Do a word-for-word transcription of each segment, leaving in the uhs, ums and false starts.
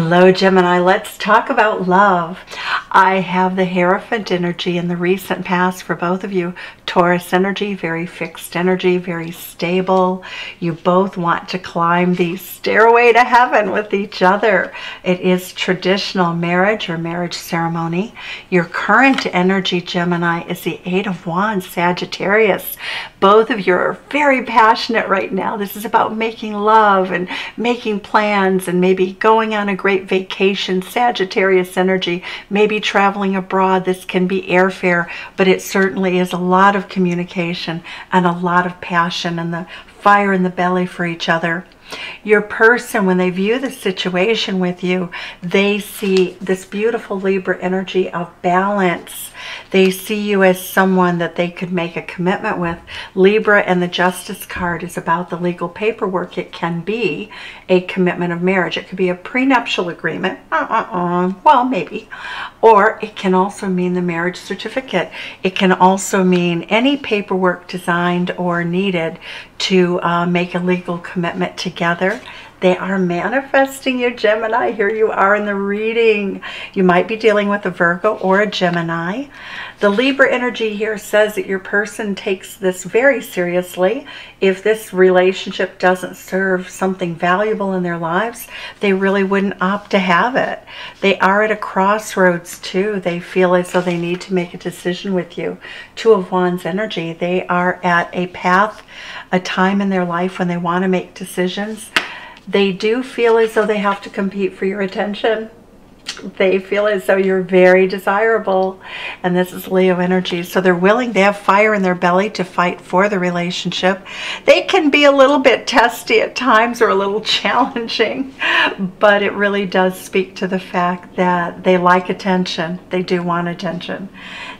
Hello Gemini, let's talk about love. I have the Hierophant energy in the recent past for both of you. Taurus energy, very fixed energy, very stable. You both want to climb the stairway to heaven with each other. It is traditional marriage or marriage ceremony. Your current energy, Gemini, is the Eight of Wands, Sagittarius. Both of you are very passionate right now. This is about making love and making plans and maybe going on a great vacation, Sagittarius energy, maybe traveling abroad. This can be airfare, but it certainly is a lot of communication and a lot of passion and the fire in the belly for each other. Your person, when they view the situation with you, they see this beautiful Libra energy of balance. They see you as someone that they could make a commitment with. Libra and the Justice card is about the legal paperwork. It can be a commitment of marriage. It could be a prenuptial agreement. Uh-uh-uh. Well, maybe. Or it can also mean the marriage certificate. It can also mean any paperwork designed or needed to uh, make a legal commitment together. They are manifesting you, Gemini. Here you are in the reading. You might be dealing with a Virgo or a Gemini. The Libra energy here says that your person takes this very seriously. If this relationship doesn't serve something valuable in their lives, they really wouldn't opt to have it. They are at a crossroads too. They feel as though they need to make a decision with you. Two of Wands energy. They are at a path, a time in their life when they want to make decisions. They do feel as though they have to compete for your attention. They feel as though you're very desirable. And this is Leo energy. So they're willing, they have fire in their belly to fight for the relationship. They can be a little bit testy at times or a little challenging, but it really does speak to the fact that they like attention. They do want attention.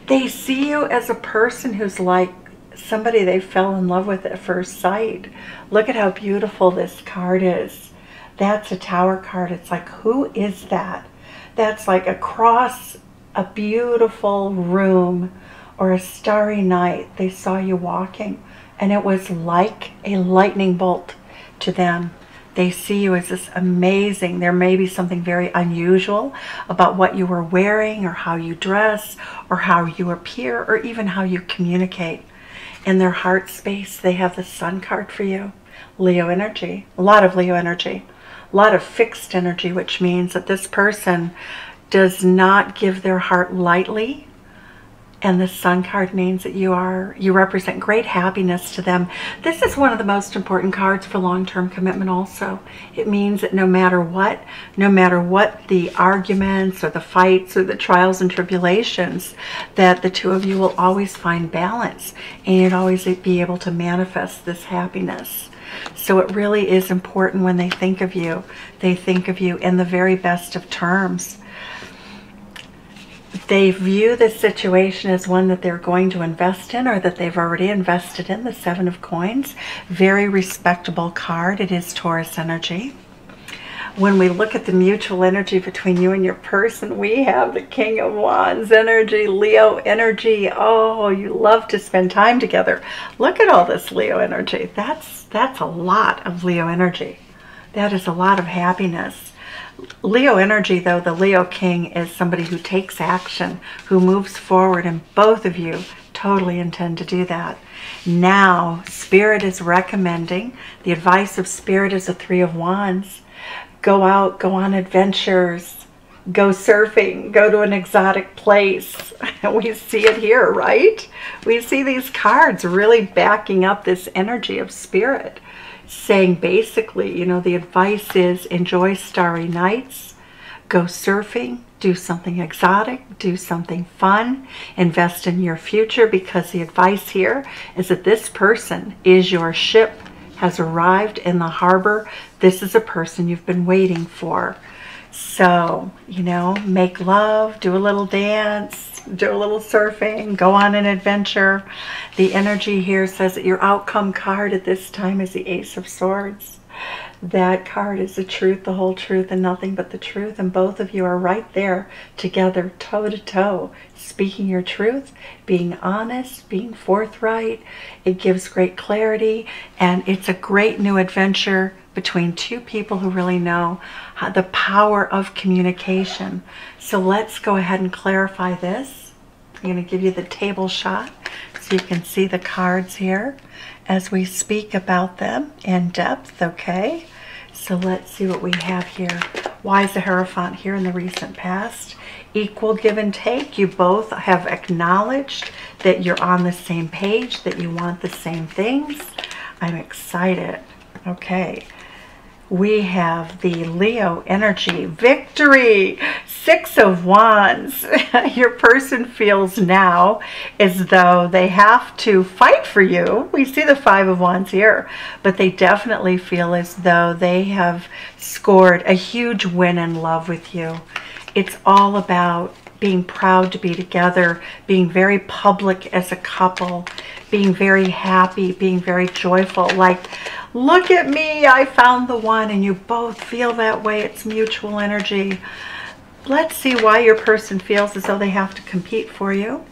They see you as a person who's like somebody they fell in love with at first sight. Look at how beautiful this card is. That's a Tower card. It's like, who is that? That's like across a beautiful room or a starry night. They saw you walking and it was like a lightning bolt to them. They see you as this amazing. There may be something very unusual about what you were wearing or how you dress or how you appear or even how you communicate. In their heart space, they have the Sun card for you. Leo energy. A lot of Leo energy. A lot of fixed energy, which means that this person does not give their heart lightly. And the Sun card means that you are, you represent great happiness to them. This is one of the most important cards for long-term commitment also. It means that no matter what, no matter what the arguments or the fights or the trials and tribulations, that the two of you will always find balance and always be able to manifest this happiness. So it really is important when they think of you. They think of you in the very best of terms. They view this situation as one that they're going to invest in or that they've already invested in, the Seven of Coins. Very respectable card. It is Taurus energy. When we look at the mutual energy between you and your person, we have the King of Wands energy, Leo energy. Oh, you love to spend time together. Look at all this Leo energy. That's, that's a lot of Leo energy. That is a lot of happiness. Leo energy, though, the Leo King is somebody who takes action, who moves forward, and both of you totally intend to do that. Now, Spirit is recommending. The advice of Spirit is the Three of Wands. Go out, go on adventures, go surfing, go to an exotic place. We see it here, right? We see these cards really backing up this energy of Spirit, saying basically, you know, the advice is enjoy starry nights, go surfing, do something exotic, do something fun, invest in your future, because the advice here is that this person is your ship, has arrived in the harbor. This is a person you've been waiting for. So, you know, make love, do a little dance, do a little surfing, go on an adventure. The energy here says that your outcome card at this time is the Ace of Swords. That card is the truth, the whole truth, and nothing but the truth. And both of you are right there together, toe to toe, speaking your truth, being honest, being forthright. It gives great clarity, and it's a great new adventure between two people who really know how the power of communication. So let's go ahead and clarify this. I'm going to give you the table shot so you can see the cards here as we speak about them in depth, okay? So let's see what we have here. Why is the Hierophant here in the recent past? Equal give and take. You both have acknowledged that you're on the same page, that you want the same things. I'm excited. Okay. We have the Leo energy. Victory! Six of Wands. Your person feels now as though they have to fight for you. We see the Five of Wands here, but they definitely feel as though they have scored a huge win in love with you. It's all about being proud to be together, being very public as a couple, being very happy, being very joyful. Like, look at me, I found the one, and you both feel that way. It's mutual energy. Let's see why your person feels as though they have to compete for you.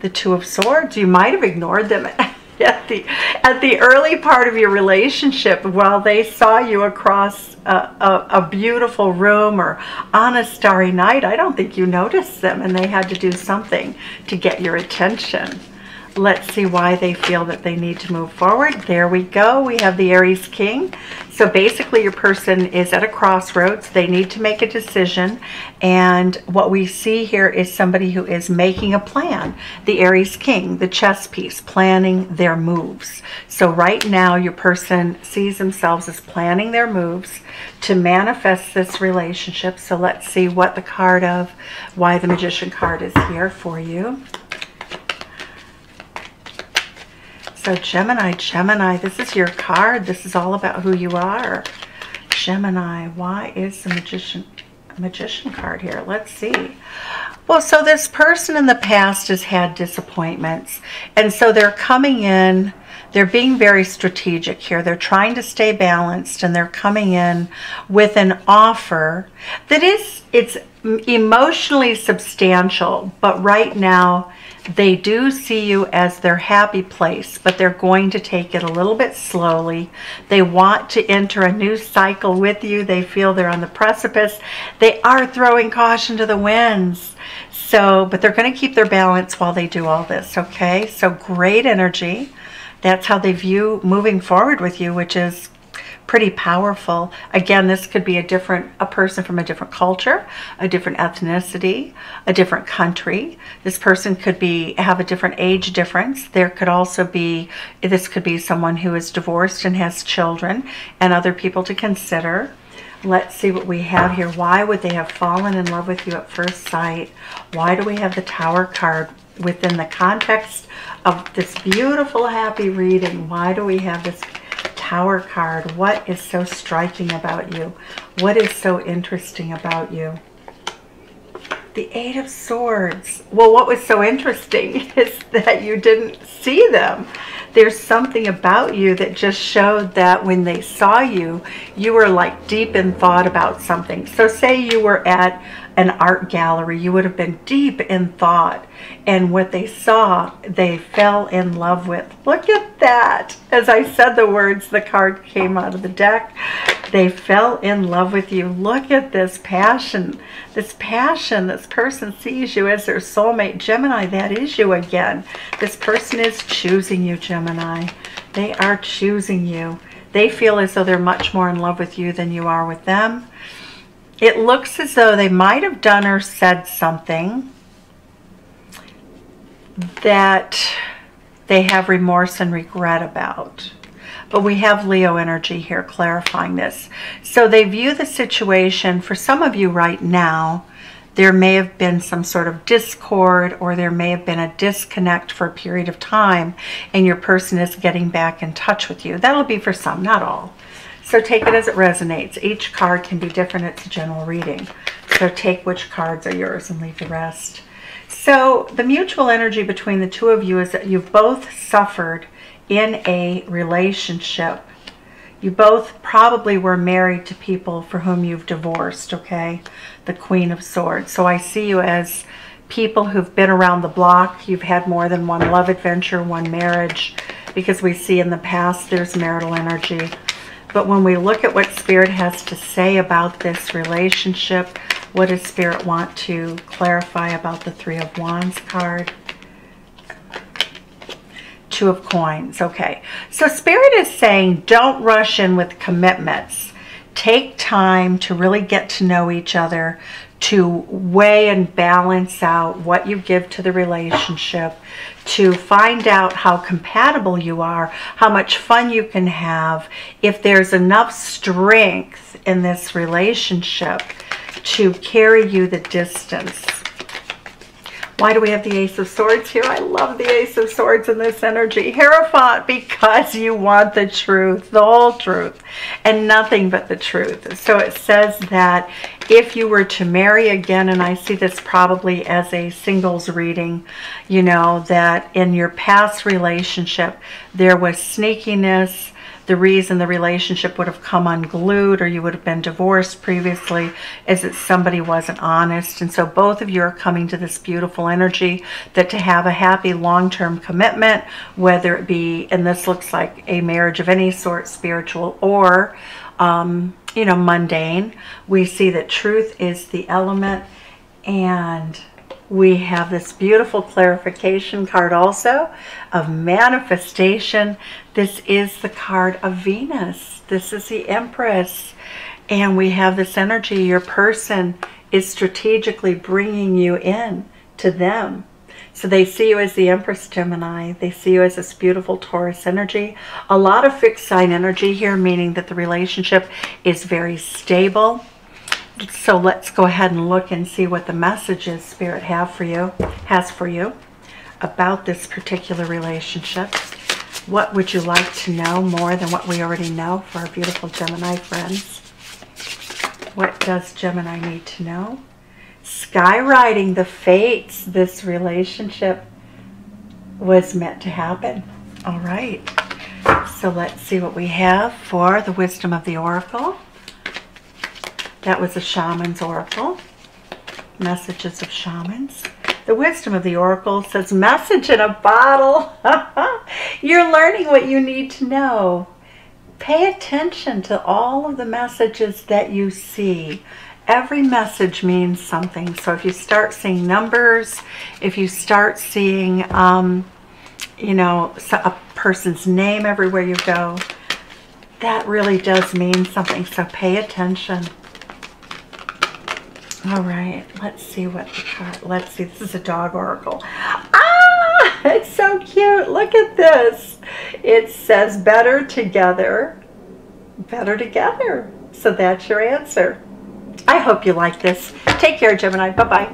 The Two of Swords. You might have ignored them at the, at the early part of your relationship while they saw you across a, a, a beautiful room or on a starry night. I don't think you noticed them, and they had to do something to get your attention. Let's see why they feel that they need to move forward. There we go. We have the Aries King. So basically your person is at a crossroads. They need to make a decision. And what we see here is somebody who is making a plan. The Aries King, the chess piece, planning their moves. So right now your person sees themselves as planning their moves to manifest this relationship. So let's see what the card of why the Magician card is here for you. So Gemini, Gemini, this is your card. This is all about who you are. Gemini, why is the magician, magician card here? Let's see. Well, so this person in the past has had disappointments. And so they're coming in, they're being very strategic here. They're trying to stay balanced, and they're coming in with an offer that is, it's emotionally substantial, but right now, they do see you as their happy place, but they're going to take it a little bit slowly. They want to enter a new cycle with you. They feel they're on the precipice. They are throwing caution to the winds. So, but they're going to keep their balance while they do all this, okay? So great energy. That's how they view moving forward with you, which is pretty powerful. Again, this could be a different, a person from a different culture, a different ethnicity, a different country. This person could be, have a different age difference. There could also be, this could be someone who is divorced and has children and other people to consider. Let's see what we have here. Why would they have fallen in love with you at first sight? Why do we have the Tower card within the context of this beautiful, happy reading? Why do we have this Tower card? What is so striking about you? What is so interesting about you? The Eight of Swords. Well, what was so interesting is that you didn't see them. There's something about you that just showed that when they saw you, you were like deep in thought about something. So say you were at an art gallery, you would have been deep in thought, and what they saw, they fell in love with. Look at that. As I said the words, the card came out of the deck. They fell in love with you. Look at this passion. This passion. This person sees you as their soulmate. Gemini, that is you again. This person is choosing you, Gemini. They are choosing you. They feel as though they're much more in love with you than you are with them. It looks as though they might have done or said something that they have remorse and regret about. But we have Leo energy here clarifying this. So they view the situation, for some of you right now, there may have been some sort of discord, or there may have been a disconnect for a period of time, and your person is getting back in touch with you. That'll be for some, not all. So take it as it resonates. Each card can be different. It's a general reading. So take which cards are yours and leave the rest. So the mutual energy between the two of you is that you've both suffered in a relationship. You both probably were married to people for whom you've divorced, okay? The Queen of Swords. So I see you as people who've been around the block. You've had more than one love adventure, one marriage, because we see in the past there's marital energy. But when we look at what Spirit has to say about this relationship, what does Spirit want to clarify about the Three of Wands card? Two of Coins. Okay, so Spirit is saying don't rush in with commitments. Take time to really get to know each other, to weigh and balance out what you give to the relationship, to find out how compatible you are, how much fun you can have, if there's enough strength in this relationship to carry you the distance. Why do we have the Ace of Swords here? I love the Ace of Swords in this energy. Hierophant, because you want the truth, the whole truth, and nothing but the truth. So it says that if you were to marry again, and I see this probably as a singles reading, you know, that in your past relationship, there was sneakiness. The reason the relationship would have come unglued or you would have been divorced previously is that somebody wasn't honest. And so both of you are coming to this beautiful energy that to have a happy long-term commitment, whether it be, and this looks like a marriage of any sort, spiritual or, um, you know, mundane, we see that truth is the element. And we have this beautiful clarification card also of manifestation. This is the card of Venus. This is the Empress. And we have this energy. Your person is strategically bringing you in to them. So they see you as the Empress Gemini. They see you as this beautiful Taurus energy. A lot of fixed sign energy here, meaning that the relationship is very stable. So let's go ahead and look and see what the messages Spirit have for you, has for you about this particular relationship. What would you like to know more than what we already know for our beautiful Gemini friends? What does Gemini need to know? Skywriting the fates. This relationship was meant to happen. All right. So let's see what we have for the wisdom of the oracle. That was a shaman's oracle. Messages of shamans. The wisdom of the oracle says, message in a bottle. You're learning what you need to know. Pay attention to all of the messages that you see. Every message means something. So if you start seeing numbers, if you start seeing, um, you know, a person's name everywhere you go, that really does mean something. So pay attention. All right, let's see what the card, let's see, this is a dog oracle. Ah, it's so cute, look at this. It says better together, better together. So that's your answer. I hope you like this. Take care, Gemini, bye-bye.